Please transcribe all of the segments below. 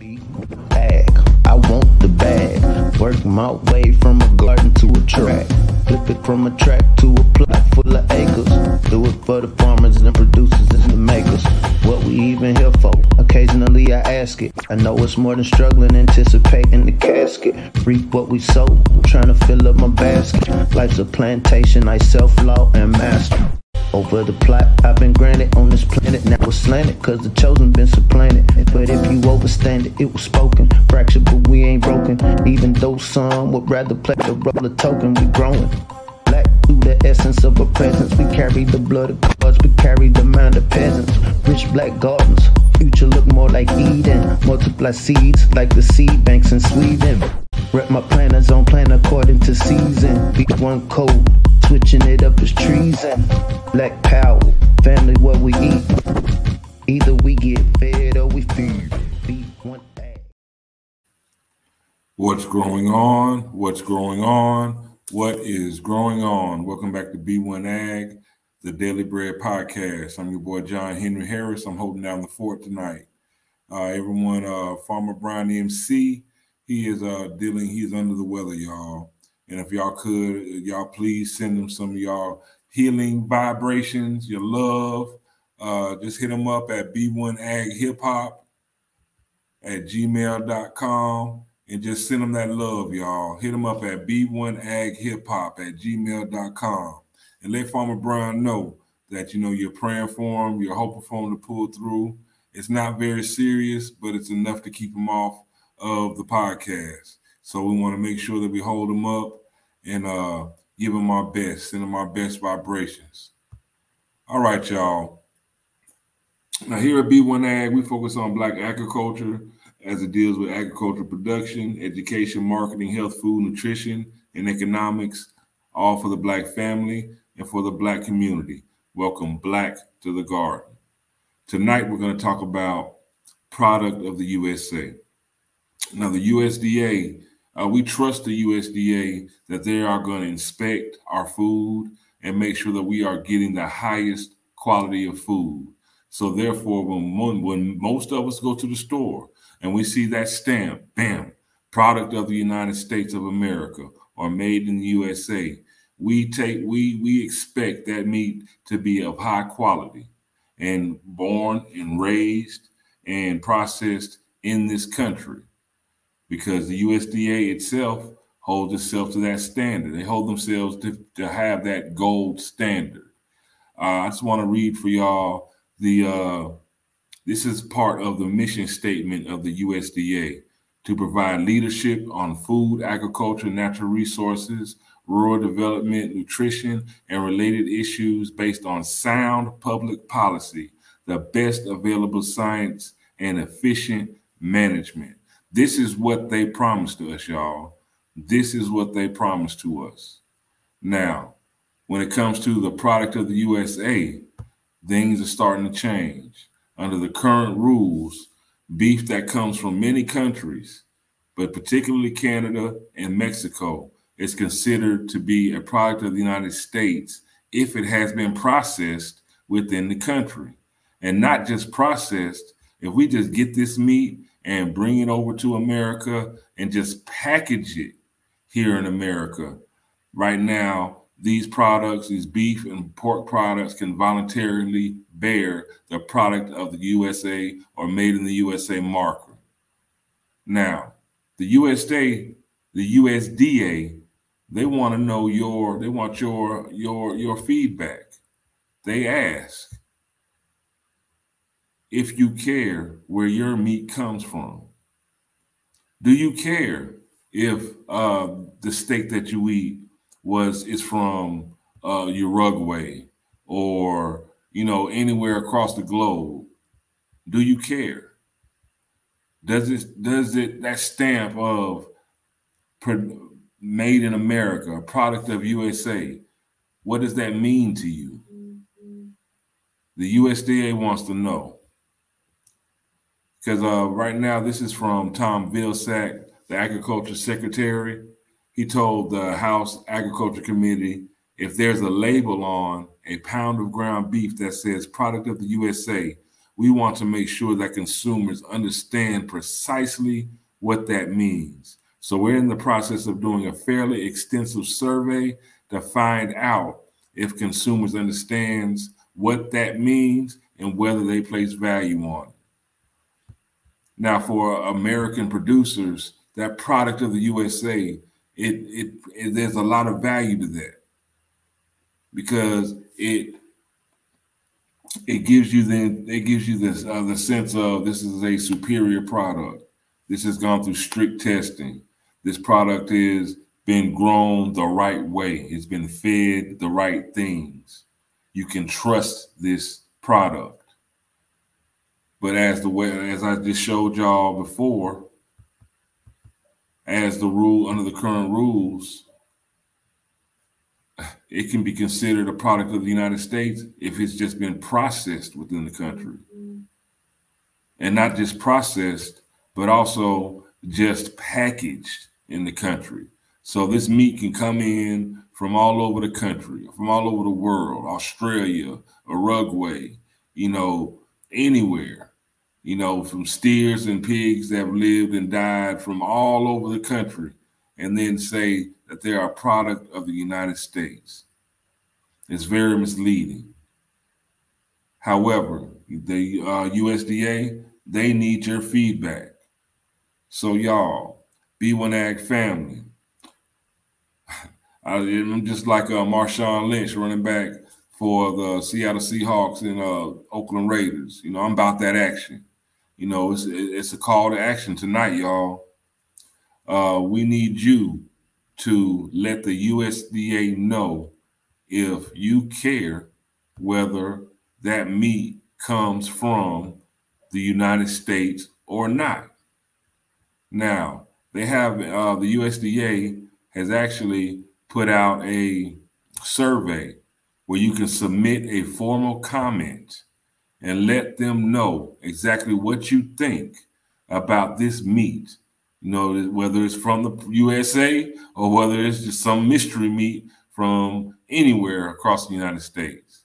Bag. I want the bag. Work my way from a garden to a track. Flip it from a track to a plot full of acres. Do it for the farmers and the producers and the makers. What we even here for? Occasionally I ask it. I know it's more than struggling, anticipating the casket. Reap what we sow. I'm trying to fill up my basket. Life's a plantation, I self-law and master. Over the plot, I've been granted on this planet. Now it's slanted, cause the chosen been supplanted. But if you overstand it, it was spoken. Fractured, but we ain't broken. Even though some would rather play the role of token, we growing. Black through the essence of a presence. We carry the blood of gods, we carry the mind of peasants. Rich black gardens, future look more like Eden. Multiply seeds like the seed banks in Sweden. Rep my planners on plan according to season. B1 code. Switching it up is treason. Black power, family, what we eat. Either we get fed or we feed. B1 Ag. What's going on? What's going on? What is growing on? Welcome back to B1 Ag, the Daily Bread Podcast. I'm your boy, John Henry Harris. I'm holding down the fort tonight. Everyone, Farmer Brown, MC, he's under the weather, y'all. And if y'all could, y'all please send him some of y'all healing vibrations, your love. Just hit him up at B1AgHipHop@gmail.com and just send him that love, y'all. Hit him up at B1AgHipHop@gmail.com and let Farmer Brown know that, you know, you're praying for him, you're hoping for him to pull through. It's not very serious, but it's enough to keep him off of the podcast. So we want to make sure that we hold him up and give him our best, send him our best vibrations. All right, y'all. Now here at B1 Ag, we focus on Black agriculture as it deals with agricultural production, education, marketing, health, food, nutrition, and economics, all for the Black family and for the Black community. Welcome Black to the garden. Tonight, we're going to talk about product of the USA. Now, the USDA, we trust the USDA that they are going to inspect our food and make sure that we are getting the highest quality of food. So therefore, when most of us go to the store and we see that stamp, bam, product of the United States of America or made in the USA, we expect that meat to be of high quality and born and raised and processed in this country. Because the USDA itself holds itself to that standard. They hold themselves to have that gold standard. I just want to read for y'all the this is part of the mission statement of the USDA to provide leadership on food, agriculture, natural resources, rural development, nutrition, and related issues based on sound public policy, the best available science, and efficient management. This is what they promised to us, y'all. This is what they promised to us. Now, when it comes to the product of the USA, things are starting to change. Under the current rules, beef that comes from many countries, but particularly Canada and Mexico, is considered to be a product of the United States if it has been processed within the country. And not just processed, if we just get this meat and bring it over to America and just package it here in America. Right now, these products, these beef and pork products can voluntarily bear the product of the USA or made in the USA marker. Now, the USDA, they want to know they want your feedback. They ask, if you care where your meat comes from, do you care if the steak that you eat is from Uruguay or, you know, anywhere across the globe? Do you care? Does it that stamp of made in America, product of USA? What does that mean to you? The USDA wants to know. Because right now, this is from Tom Vilsack, the Agriculture Secretary. He told the House Agriculture Committee, if there's a label on a pound of ground beef that says product of the USA, we want to make sure that consumers understand precisely what that means. So we're in the process of doing a fairly extensive survey to find out if consumers understand what that means and whether they place value on it. Now, for American producers, that product of the USA, there's a lot of value to that, because it gives you the sense of, this is a superior product. This has gone through strict testing. This product has been grown the right way. It's been fed the right things. You can trust this product. But as I just showed y'all before, as the rule under the current rules, it can be considered a product of the United States if it's just been processed within the country. And not just processed, but also just packaged in the country. So this meat can come in from all over the country, from all over the world, Australia, Uruguay, anywhere, from steers and pigs that have lived and died from all over the country, and then say that they are a product of the United States. It's very misleading. However, the USDA, they need your feedback. So y'all, B1 Ag family, I'm just like Marshawn Lynch, running back for the Seattle Seahawks and Oakland Raiders. I'm about that action. It's a call to action tonight, y'all. We need you to let the USDA know if you care whether that meat comes from the United States or not. Now, they have the USDA has actually put out a survey where you can submit a formal comment and let them know exactly what you think about this meat. Whether it's from the USA or whether it's just some mystery meat from anywhere across the United States.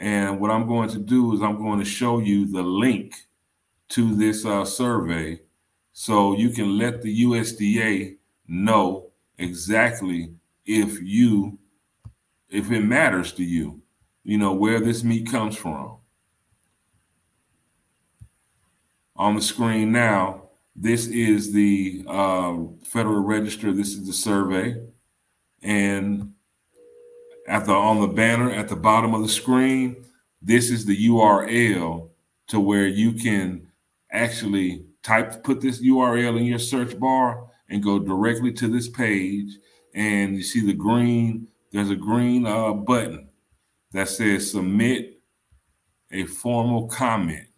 And what I'm going to do is I'm going to show you the link to this survey, so you can let the USDA know exactly if it matters to you, where this meat comes from. On the screen now, this is the Federal Register. This is the survey. And on the banner at the bottom of the screen, this is the URL to where you can actually put this URL in your search bar and go directly to this page. And you see there's a green button that says submit a formal comment.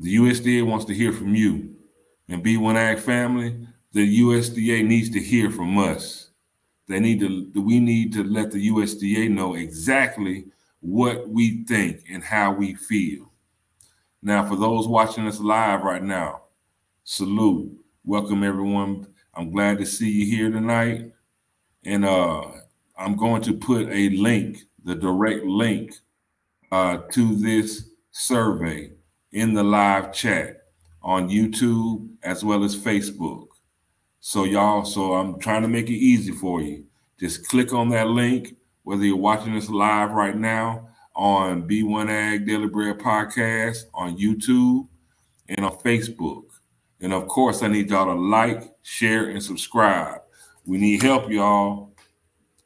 The USDA wants to hear from you. And B1 Ag family, the USDA needs to hear from us. We need to let the USDA know exactly what we think and how we feel. Now, for those watching us live right now, salute. Welcome, everyone. I'm glad to see you here tonight. And I'm going to put a link, the direct link to this survey in the live chat on YouTube as well as Facebook. So I'm trying to make it easy for you. Just click on that link, whether you're watching this live right now on B1 Ag Daily Bread Podcast on YouTube and on Facebook. And of course, I need y'all to like, share, and subscribe. We need help, y'all.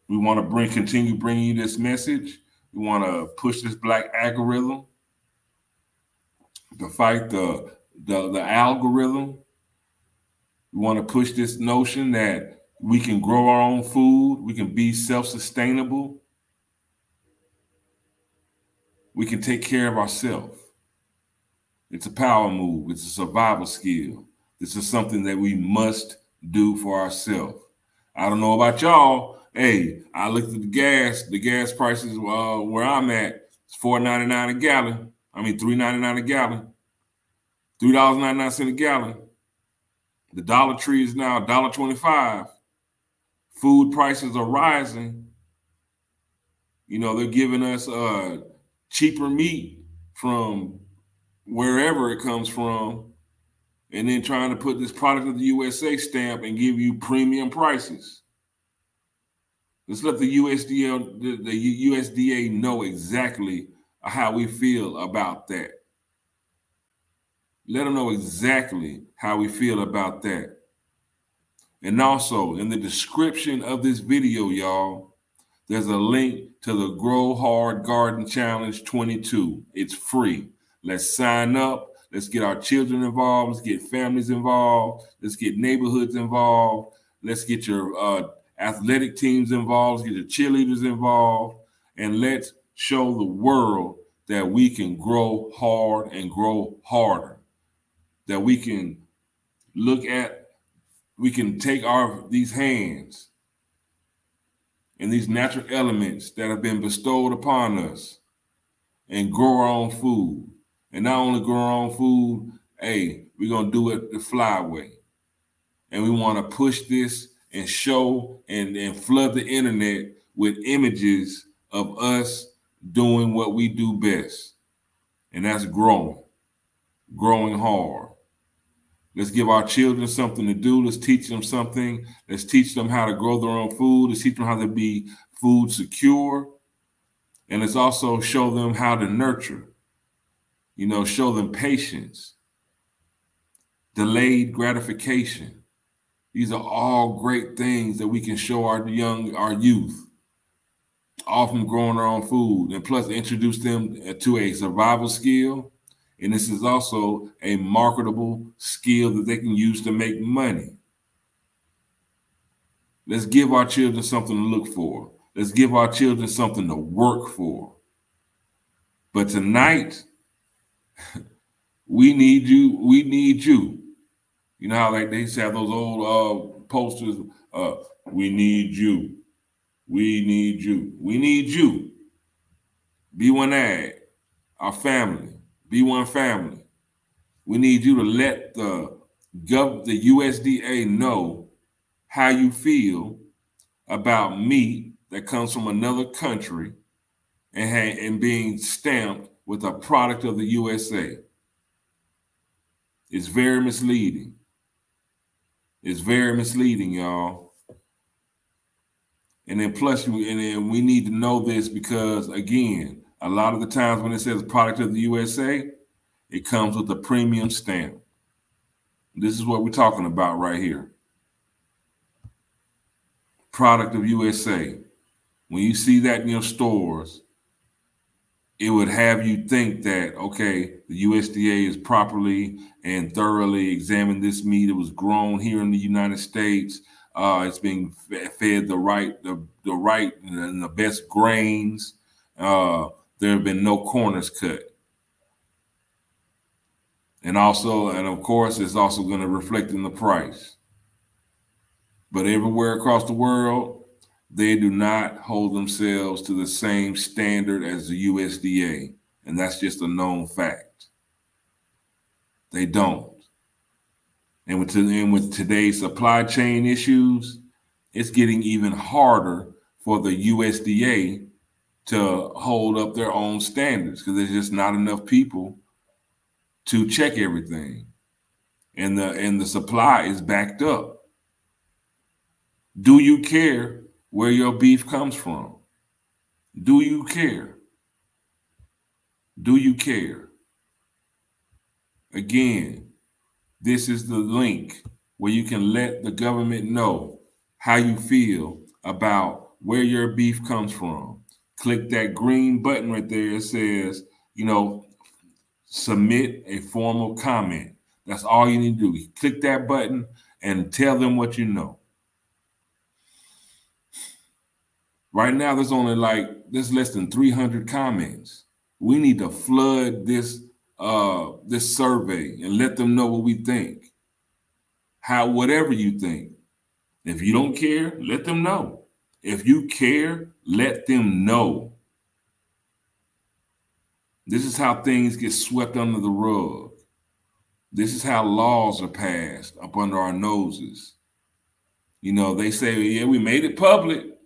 We want to continue bringing you this message. We want to push this black algorithm, to fight the algorithm. We want to push this notion that we can grow our own food. We can be self-sustainable. We can take care of ourselves. It's a power move. It's a survival skill. This is something that we must do for ourselves. I don't know about y'all. Hey, I looked at the gas. The gas prices where I'm at, it's $4.99 a gallon. I mean, $3.99 a gallon, $3.99 a gallon. The Dollar Tree is now $1.25. Food prices are rising. They're giving us cheaper meat from wherever it comes from, and then trying to put this product of the USA stamp and give you premium prices. Let's let the USDA, know exactly how we feel about that. Let them know exactly how we feel about that. And also, in the description of this video, y'all, there's a link to the Grow Hard Garden Challenge 22. It's free. Let's sign up. Let's get our children involved. Let's get families involved. Let's get neighborhoods involved. Let's get your athletic teams involved. Let's get your cheerleaders involved. And let's show the world that we can grow hard and grow harder. That we can look at, we can take our these hands and these natural elements that have been bestowed upon us and grow our own food. And not only grow our own food, hey, we're going to do it the fly way. And we want to push this and show and flood the internet with images of us doing what we do best. And that's growing, growing hard. Let's give our children something to do. Let's teach them something. Let's teach them how to grow their own food. Let's teach them how to be food secure. And let's also show them how to nurture. You know, show them patience, delayed gratification. These are all great things that we can show our youth, all from growing our own food, and plus introduce them to a survival skill. And this is also a marketable skill that they can use to make money. Let's give our children something to look for. Let's give our children something to work for. But tonight, we need you. We need you. You know how like they used to have those old posters. We need you. We need you. We need you. B1 Ag, our family. B1 family, we need you to let the USDA know how you feel about meat that comes from another country and being stamped with a product of the USA. It's very misleading. It's very misleading, y'all. And then plus, we need to know this because, again, a lot of the times when it says product of the USA, it comes with a premium stamp. This is what we're talking about right here. Product of USA. When you see that in your stores, it would have you think that, okay, the USDA has properly and thoroughly examined this meat. It was grown here in the United States. It's being fed the right and the best grains. There have been no corners cut. And of course, it's also going to reflect in the price. But everywhere across the world, they do not hold themselves to the same standard as the USDA. And that's just a known fact. They don't. And with today's supply chain issues, it's getting even harder for the USDA to hold up their own standards because there's just not enough people to check everything. And the supply is backed up. Do you care where your beef comes from? Do you care? Do you care? Again, this is the link where you can let the government know how you feel about where your beef comes from. Click that green button right there. It says, you know, submit a formal comment. That's all you need to do. You click that button and tell them what you know. Right now, there's only there's less than 300 comments. We need to flood this survey and let them know what we think. Whatever you think. If you don't care, let them know. If you care, let them know. This is how things get swept under the rug. This is how laws are passed up under our noses. You know, they say, yeah, we made it public,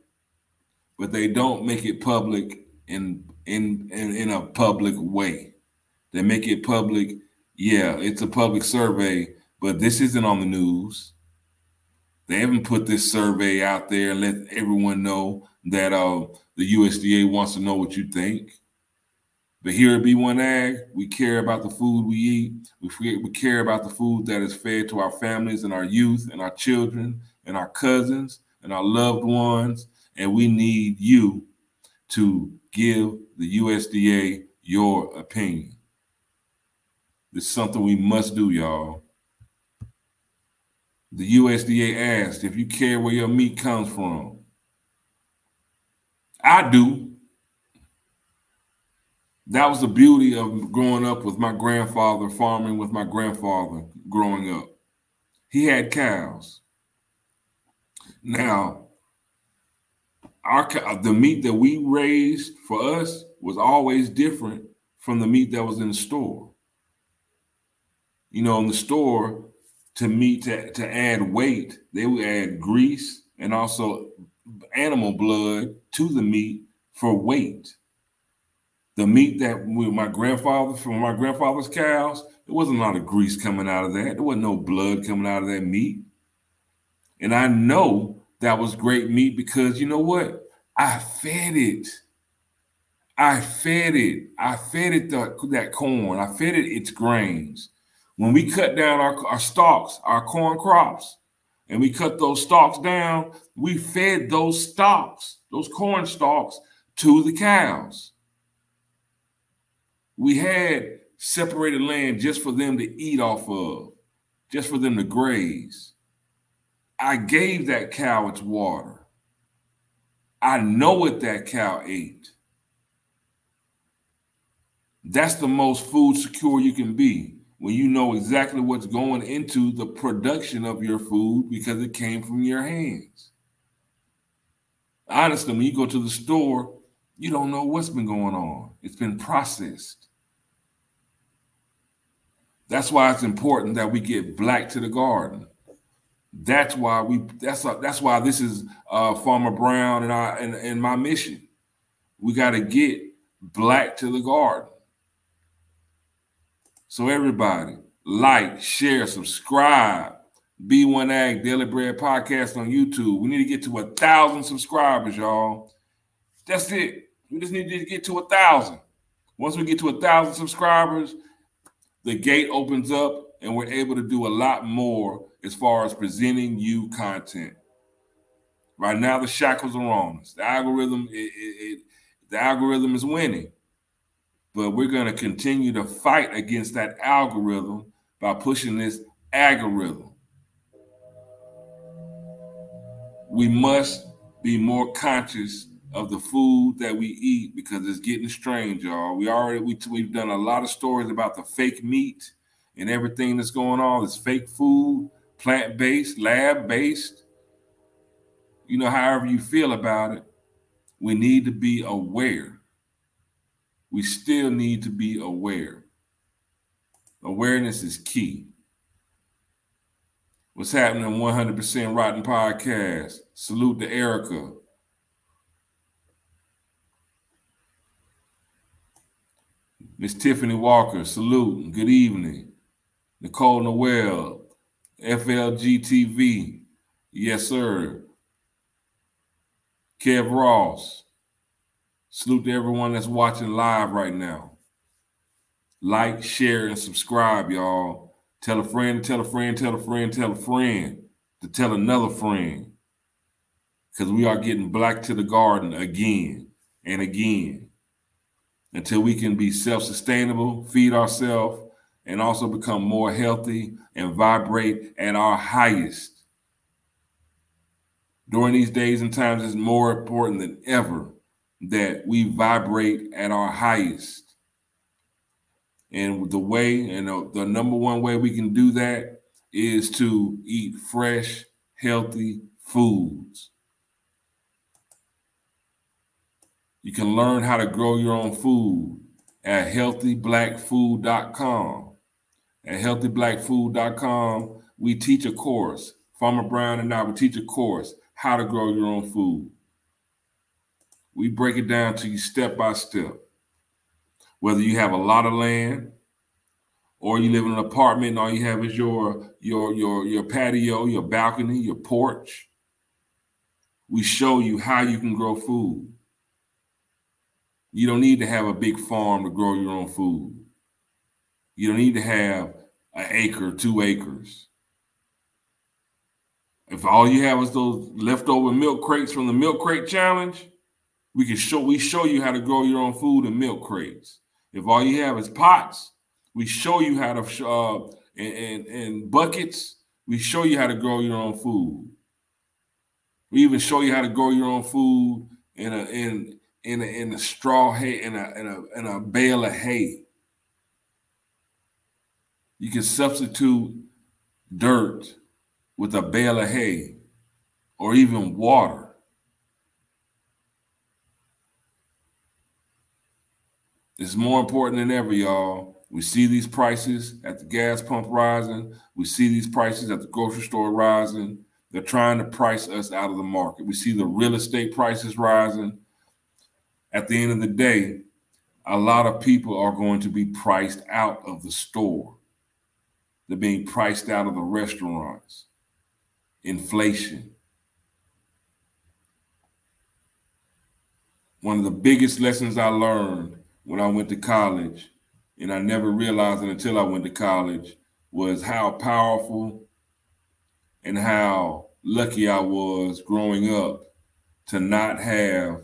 but they don't make it public in in a public way. They make it public. Yeah, it's a public survey, but this isn't on the news. They haven't put this survey out there and let everyone know that the USDA wants to know what you think. But here at B1 Ag, we care about the food we eat. We care about the food that is fed to our families and our youth and our children and our cousins and our loved ones. And we need you to give the USDA your opinion. It's something we must do, y'all. The USDA asked if you care where your meat comes from. I do. That was the beauty of growing up with my grandfather, farming with my grandfather growing up. He had cows. Now, the meat that we raised for us was always different from the meat that was in the store. You know, in the store, to add weight, they would add grease and also animal blood to the meat for weight. The meat that my grandfather's cows, there wasn't a lot of grease coming out of that. There wasn't no blood coming out of that meat. And I know that was great meat because you know what? I fed it. I fed it that corn. I fed it its grains. When we cut down our stalks, our corn crops, and we cut those stalks down, we fed those stalks, those corn stalks, to the cows. We had separated land just for them to eat off of, just for them to graze. I gave that cow its water. I know what that cow ate. That's the most food secure you can be, when you know exactly what's going into the production of your food because it came from your hands. Honestly, when you go to the store, you don't know what's been going on. It's been processed. That's why it's important that we get black to the garden. That's why that's why this is Farmer Brown and my mission. We got to get black to the garden. So everybody, like, share, subscribe. B1 Ag Daily Bread Podcast on YouTube. We need to get to 1,000 subscribers, y'all. That's it. We just need to get to 1,000. Once we get to 1,000 subscribers, the gate opens up and we're able to do a lot more as far as presenting you content. Right now, the shackles are on us. The algorithm is winning. But we're going to continue to fight against that algorithm by pushing this algorithm. We must be more conscious of the food that we eat because it's getting strange, y'all. We've done a lot of stories about the fake meat and everything that's going on. It's fake food, plant-based, lab-based. You know, however you feel about it, we need to be aware. We still need to be aware. Awareness is key. What's happening on 100% Rotten Podcast? Salute to Erica. Miss Tiffany Walker, salute. Good evening. Nicole Noel, FLGTV. Yes, sir. Kev Ross. Salute to everyone that's watching live right now. Like, share, and subscribe, y'all. Tell a friend, tell a friend, tell a friend, tell a friend to tell another friend. Because we are getting black to the garden again and again until we can be self-sustainable, feed ourselves, and also become more healthy and vibrate at our highest. During these days and times, it's more important than ever that we vibrate at our highest. And the number one way we can do that is to eat fresh, healthy foods. You can learn how to grow your own food at healthyblackfood.com. At healthyblackfood.com, we teach a course. Farmer Brown and I will teach a course, how to grow your own food. We break it down to you step by step. whether you have a lot of land or you live in an apartment and all you have is your patio, your balcony, your porch. We show you how you can grow food. You don't need to have a big farm to grow your own food. You don't need to have an acre, 2 acres. If all you have is those leftover milk crates from the milk crate challenge, we show you how to grow your own food in milk crates. If all you have is pots, we show you how to and buckets. We show you how to grow your own food. We even show you how to grow your own food in a straw hay, in a bale of hay. You can substitute dirt with a bale of hay or even water. It's more important than ever, y'all. We see these prices at the gas pump rising. We see these prices at the grocery store rising. They're trying to price us out of the market. We see the real estate prices rising. At the end of the day, a lot of people are going to be priced out of the store. They're being priced out of the restaurants. Inflation. One of the biggest lessons I learned when I went to college, and I never realized it until I went to college, was how powerful and how lucky I was growing up to not have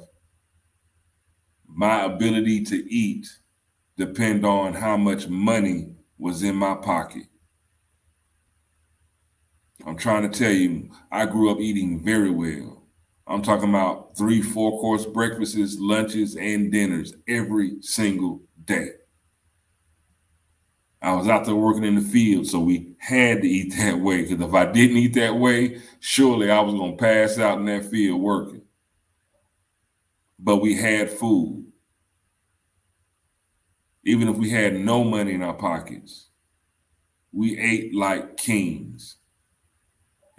my ability to eat depend on how much money was in my pocket. I'm trying to tell you, I grew up eating very well. I'm talking about 3-4 course breakfasts, lunches, and dinners every single day. I was out there working in the field, so we had to eat that way, because if I didn't eat that way, surely I was going to pass out in that field working. But we had food. Even if we had no money in our pockets, we ate like kings.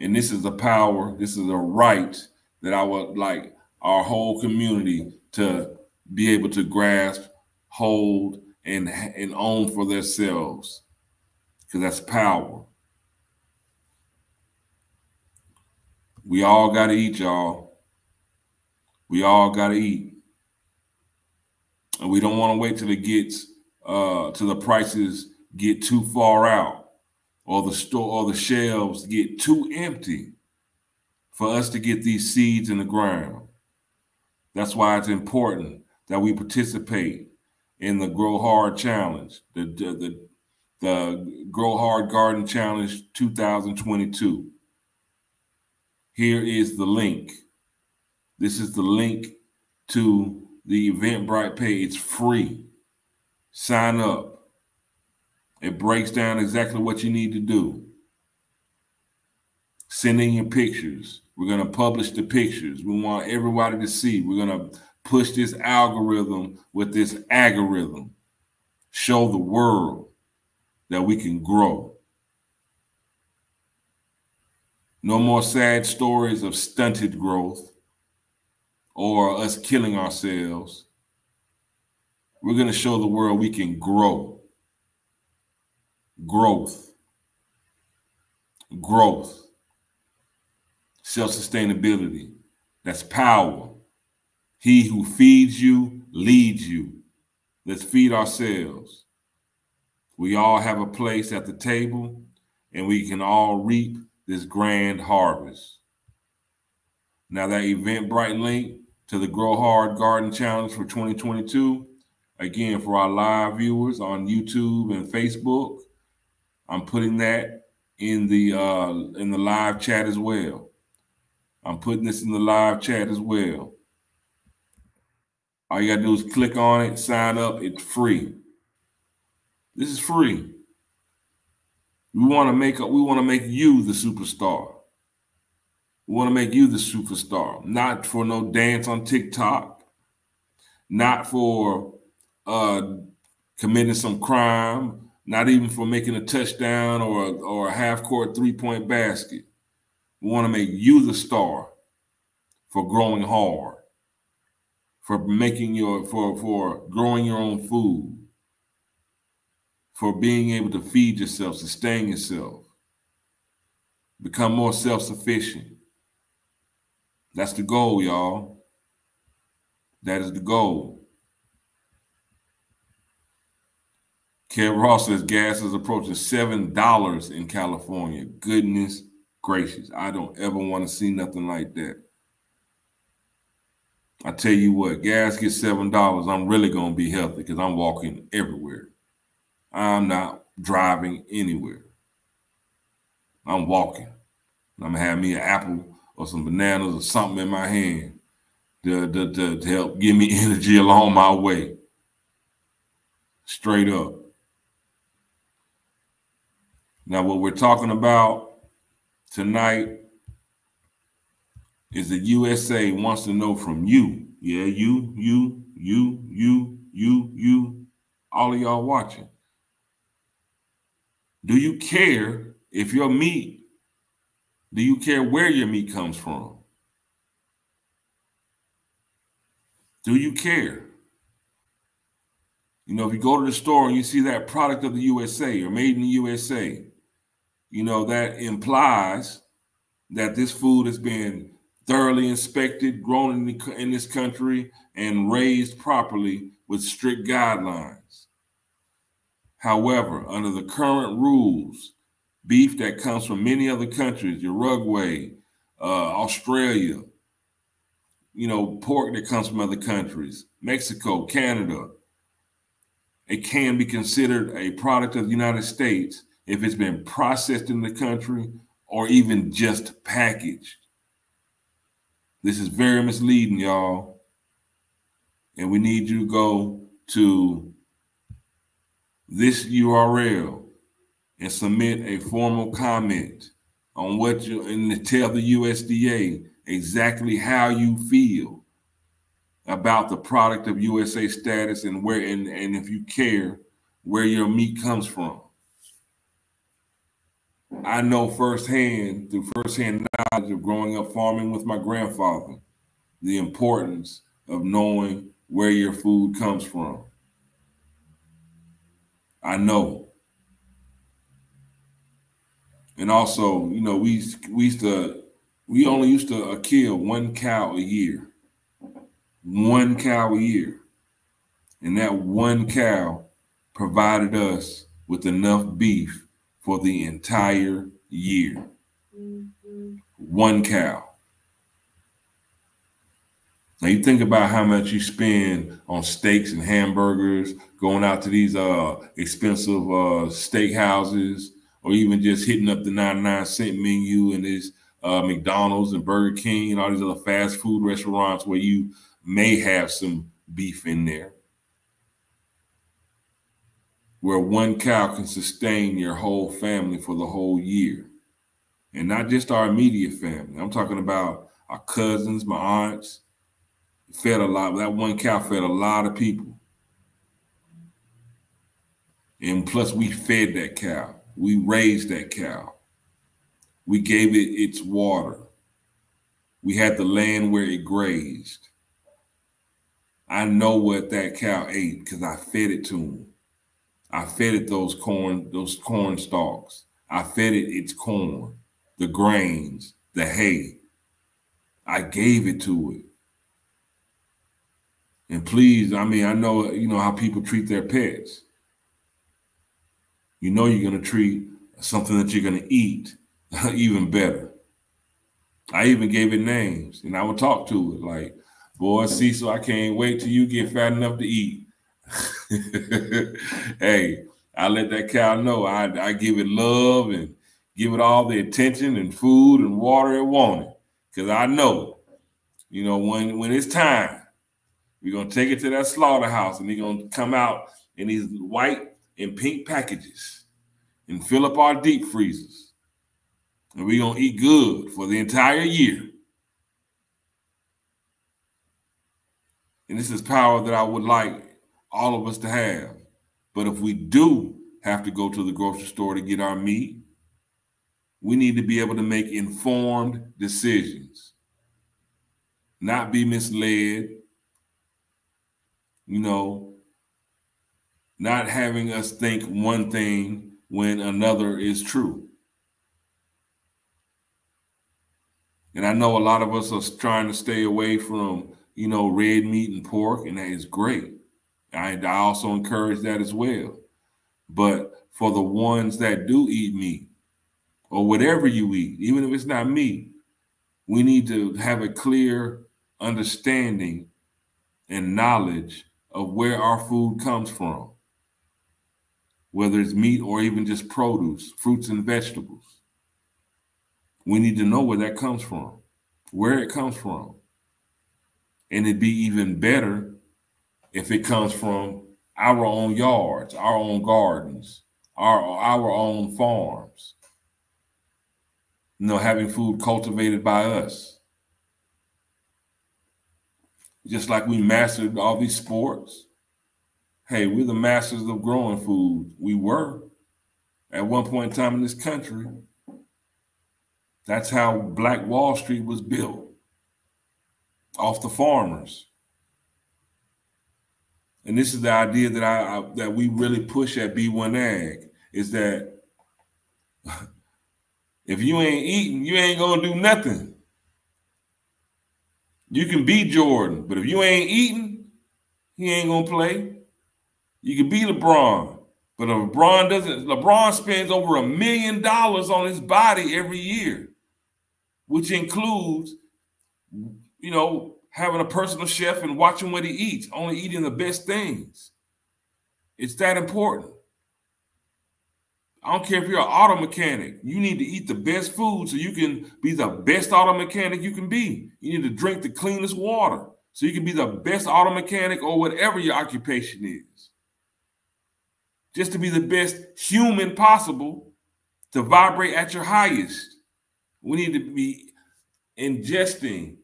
And this is a power, this is a right that I would like our whole community to be able to grasp, hold, and own for themselves, because that's power. We all got to eat, y'all. We all got to eat. And we don't want to wait till it gets till the prices get too far out, or the store or the shelves get too empty for us to get these seeds in the ground. That's why it's important that we participate in the Grow Hard Challenge, the Grow Hard Garden Challenge 2022. Here is the link. This is the link to the Eventbrite page. It's free. Sign up. It breaks down exactly what you need to do. Send in your pictures. We're going to publish the pictures. We want everybody to see. We're going to push this algorithm with this algorithm. Show the world that we can grow. No more sad stories of stunted growth or us killing ourselves. We're going to show the world we can grow. Growth. Growth. Self-sustainability. That's power. He who feeds you, leads you. Let's feed ourselves. We all have a place at the table, and we can all reap this grand harvest. Now, that Eventbrite link to the Grow Hard Garden Challenge for 2022, again, for our live viewers on YouTube and Facebook, I'm putting that in the live chat as well. I'm putting this in the live chat as well. All you got to do is click on it, sign up. It's free. This is free. We want to make you the superstar. We want to make you the superstar, not for no dance on TikTok, not for committing some crime, not even for making a touchdown or a half-court three-point basket. We want to make you the star for growing hard, for growing your own food, for being able to feed yourself, sustain yourself, become more self-sufficient. That's the goal, y'all. That is the goal. Kev Ross says gas is approaching $7 in California. Goodness gracious. I don't ever want to see nothing like that. I tell you what, gas gets $7. I'm really going to be healthy because I'm walking everywhere. I'm not driving anywhere. I'm walking. I'm going to have me an apple or some bananas or something in my hand to help give me energy along my way. Straight up. Now, what we're talking about tonight is the USA wants to know from you. Yeah, you, all of y'all watching. Do you care if your meat, do you care where your meat comes from? Do you care? You know, if you go to the store and you see that product of the USA or made in the USA, you know, that implies that this food has been thoroughly inspected, grown in this country, and raised properly with strict guidelines. However, under the current rules, beef that comes from many other countries, Uruguay, Australia, you know, pork that comes from other countries, Mexico, Canada, it can be considered a product of the United States if it's been processed in the country or even just packaged. This is very misleading, y'all. And we need you to go to this URL and submit a formal comment on what you, and to tell the USDA exactly how you feel about the product of USA status and where, and if you care where your meat comes from. I know firsthand, through firsthand knowledge of growing up farming with my grandfather, the importance of knowing where your food comes from. I know. And also, you know, we only used to kill one cow a year. One cow a year, and that one cow provided us with enough beef for the entire year. Mm-hmm. One cow. Now you think about how much you spend on steaks and hamburgers, going out to these expensive steak houses, or even just hitting up the 99-cent menu and this McDonald's and Burger King and all these other fast food restaurants where you may have some beef in there, where one cow can sustain your whole family for the whole year. And not just our immediate family. I'm talking about our cousins, my aunts. Fed a lot. That one cow fed a lot of people. And plus, we fed that cow. We raised that cow. We gave it its water. We had the land where it grazed. I know what that cow ate because I fed it to him. I fed it those corn stalks. I fed it its corn, the grains, the hay. I gave it to it. And please, I mean, I know, you know, how people treat their pets. You know you're going to treat something that you're going to eat even better. I even gave it names, and I would talk to it like, "Boy, Cecil, I can't wait till you get fat enough to eat." Hey, I let that cow know I give it love and give it all the attention and food and water it wanted. Because I know, you know, when it's time, we're going to take it to that slaughterhouse and he's going to come out in these white and pink packages and fill up our deep freezers. And we're going to eat good for the entire year. And this is power that I would like all of us to have. But if we do have to go to the grocery store to get our meat, we need to be able to make informed decisions, not be misled, you know, not having us think one thing when another is true. And I know a lot of us are trying to stay away from, you know, red meat and pork, and that is great. I also encourage that as well. But for the ones that do eat meat, or whatever you eat, even if it's not meat, we need to have a clear understanding and knowledge of where our food comes from, whether it's meat or even just produce, fruits and vegetables. We need to know where that comes from, where it comes from. And it'd be even better if it comes from our own yards, our own gardens, our own farms. You know, having food cultivated by us. Just like we mastered all these sports. Hey, we're the masters of growing food. We were at one point in time in this country. That's how Black Wall Street was built, off the farmers. And this is the idea that that we really push at B1 Ag, is that if you ain't eating, you ain't gonna do nothing. You can be Jordan, but if you ain't eating, he ain't gonna play. You can be LeBron, but if LeBron doesn't. LeBron spends over $1 million on his body every year, which includes, you know, having a personal chef and watching what he eats, only eating the best things. It's that important. I don't care if you're an auto mechanic. You need to eat the best food so you can be the best auto mechanic you can be. You need to drink the cleanest water so you can be the best auto mechanic or whatever your occupation is. Just to be the best human possible, to vibrate at your highest. We need to be ingesting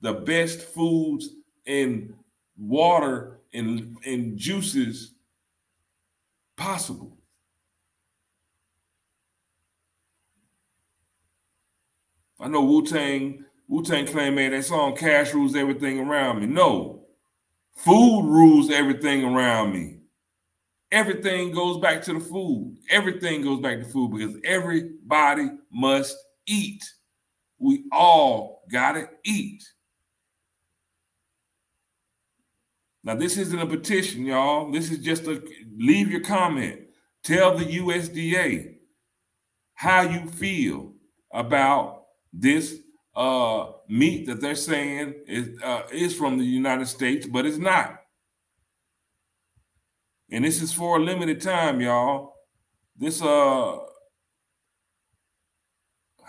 the best foods and water and juices possible. I know Wu-Tang Clan made that song, "Cash Rules Everything Around Me." No, food rules everything around me. Everything goes back to the food. Everything goes back to food because everybody must eat. We all gotta eat. Now, this isn't a petition, y'all. This is just a leave your comment. Tell the USDA how you feel about this meat that they're saying is from the United States, but it's not. And this is for a limited time, y'all. This, how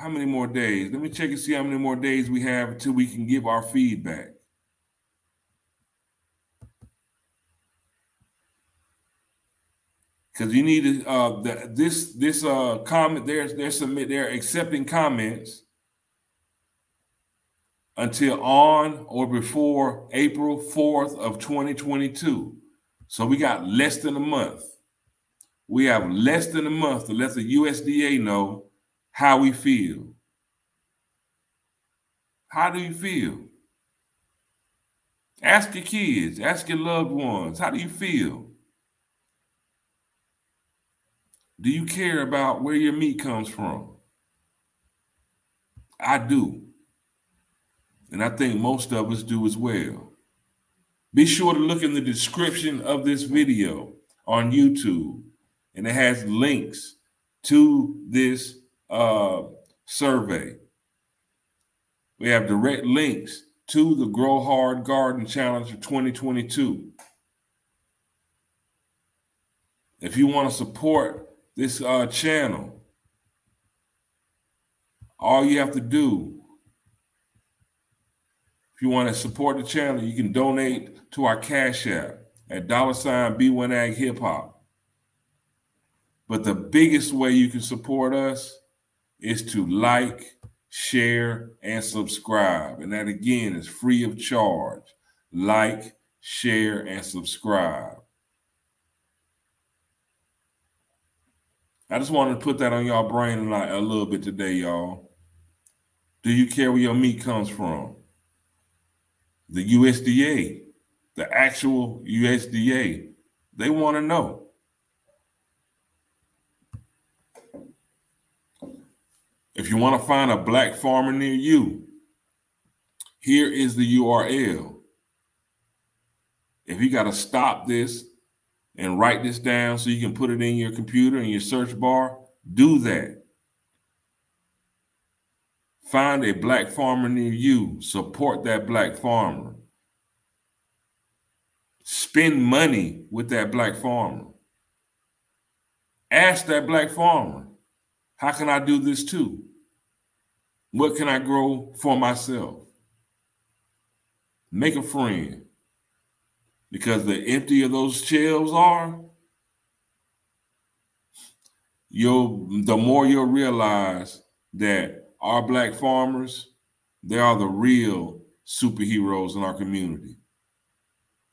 many more days? Let me check and see how many more days we have until we can give our feedback. Because you need to, this comment, they're accepting comments until on or before April 4th of 2022. So we got less than a month. We have less than a month to let the USDA know how we feel. How do you feel? Ask your kids, ask your loved ones, how do you feel? Do you care about where your meat comes from? I do. And I think most of us do as well. Be sure to look in the description of this video on YouTube, and it has links to this survey. We have direct links to the Grow Hard Garden Challenge of 2022. If you want to support this channel, all you have to do, if you want to support the channel, you can donate to our Cash App at $B1AgHipHop. But the biggest way you can support us is to like, share, and subscribe. And that, again, is free of charge. Like, share, and subscribe. I just wanted to put that on y'all brain like a little bit today, y'all. Do you care where your meat comes from? The USDA, the actual USDA, they want to know. If you want to find a black farmer near you, here is the URL. If you got to stop this and write this down so you can put it in your computer and your search bar, do that. Find a black farmer near you. Support that black farmer. Spend money with that black farmer. Ask that black farmer, how can I do this too? What can I grow for myself? Make a friend. Because the emptier those shelves are, the more you'll realize that our black farmers, they are the real superheroes in our community.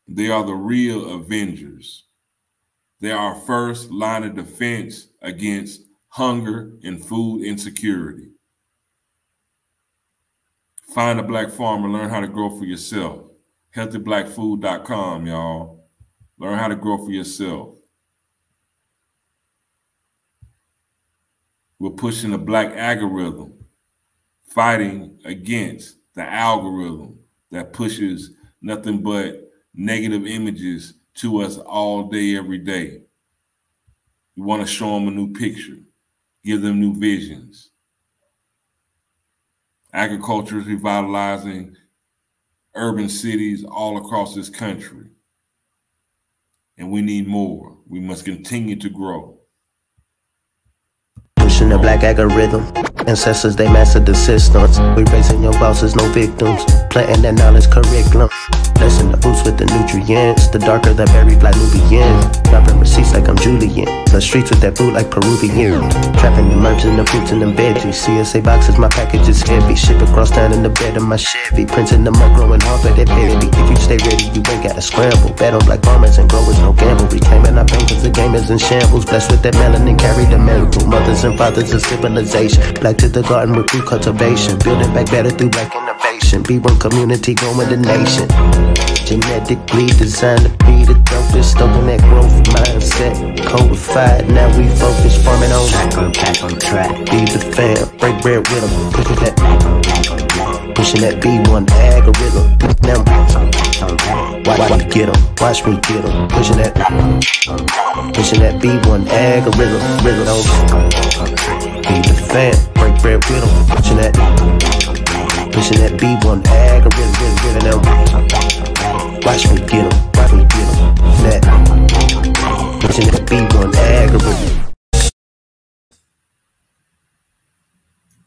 They are the real avengers. They are our first line of defense against hunger and food insecurity. Find a black farmer, learn how to grow for yourself. Healthyblackfood.com, y'all. Learn how to grow for yourself. We're pushing the black algorithm, fighting against the algorithm that pushes nothing but negative images to us all day, every day. You want to show them a new picture, give them new visions. Agriculture is revitalizing urban cities all across this country. And we need more. We must continue to grow. Pushing the black algorithm. Ancestors, they mastered the systems. We raising your bosses, no victims. Planting that knowledge curriculum. Blessing the boots with the nutrients. The darker the berry, black Nubians. Dropping receipts like I'm Julian. The streets with that food like Peruvian. Trapping and merging the fruits and the veggies. CSA boxes, my package is heavy. Ship across town in the bed of my Chevy. Printing them up, growing hard for that baby. If you stay ready, you ain't gotta scramble. Bet on black farmers and growers, no gamble. Reclaiming our pain cause the game is in shambles. Blessed with that melanin, carry the miracle. Mothers and fathers of civilization. Black to the garden with food cultivation, building back better through black innovation. B1 community growing the nation, genetically designed to be the dopest, stoking that growth mindset, codified. Now we focus farming on track, on track, on track. Be the fam, break bread with them, pushing that B1 algorithm. Now watch me get them, watch me get them, pushing that B1 algorithm, rhythm over. Be the fam. Break bread with them, pushing that B1 Ag, rhythm. Watch me get them, watch me get them, pushing that B1 Ag, rhythm.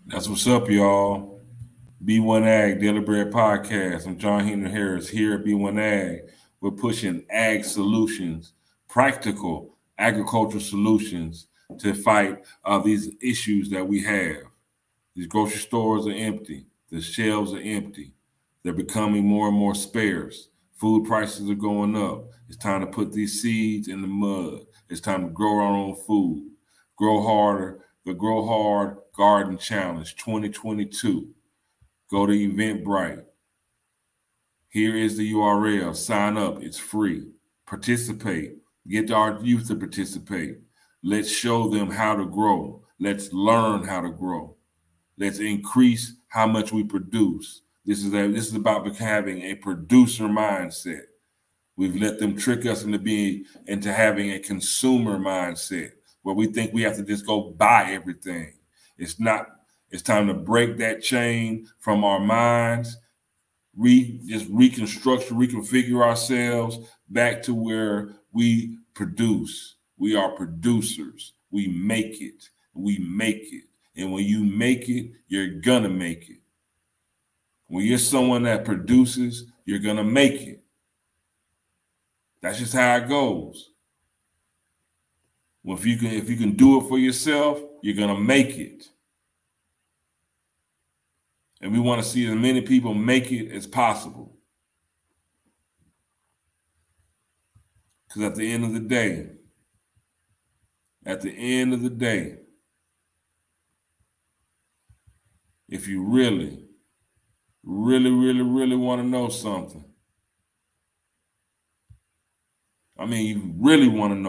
That's what's up, y'all. B1 Ag Daily Bread Podcast. I'm John Henry Harris here at B1 Ag. We're pushing ag solutions, practical agricultural solutions to fight these issues that we have. These grocery stores are empty. The shelves are empty. They're becoming more and more sparse. Food prices are going up. It's time to put these seeds in the mud. It's time to grow our own food. Grow harder. The Grow Hard Garden Challenge 2022. Go to Eventbrite. Here is the URL. Sign up. It's free. Participate. Get our youth to participate. Let's show them how to grow. Let's learn how to grow. Let's increase how much we produce. This is about having a producer mindset. We've let them trick us into having a consumer mindset where we think we have to just go buy everything. It's not. It's time to break that chain from our minds. Reconfigure ourselves back to where we produce. We are producers. We make it. We make it. And when you make it, you're going to make it. When you're someone that produces, you're going to make it. That's just how it goes. Well, if you can do it for yourself, you're going to make it. And we want to see as many people make it as possible. Because at the end of the day, if you really want to know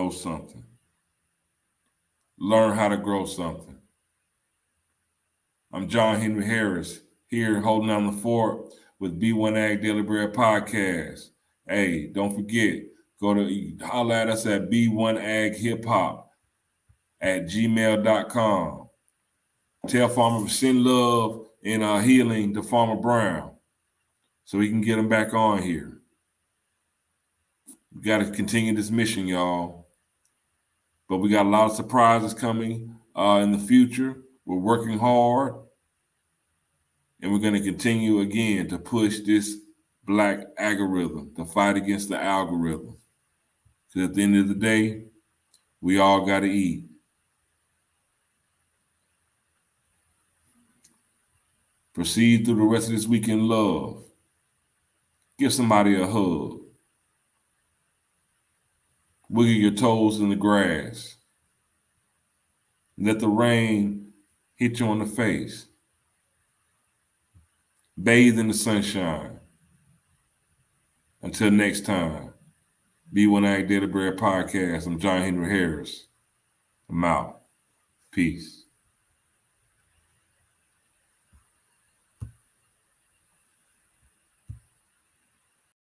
something, learn how to grow something. I'm John Henry Harris here holding down the fort with B1 Ag Daily Bread Podcast. Hey, don't forget, go to holler at us at B1AgHipHop at gmail.com. Tell Farmer to send love and healing to Farmer Brown so he can get him back on here. We got to continue this mission, y'all. But we got a lot of surprises coming in the future. We're working hard, and we're going to continue again to push this black algorithm, to fight against the algorithm. Because at the end of the day, we all got to eat. Proceed through the rest of this week in love. Give somebody a hug. Wiggle your toes in the grass. Let the rain hit you on the face. Bathe in the sunshine. Until next time, B1 Ag Daily Bread Podcast. I'm John Henry Harris. I'm out. Peace.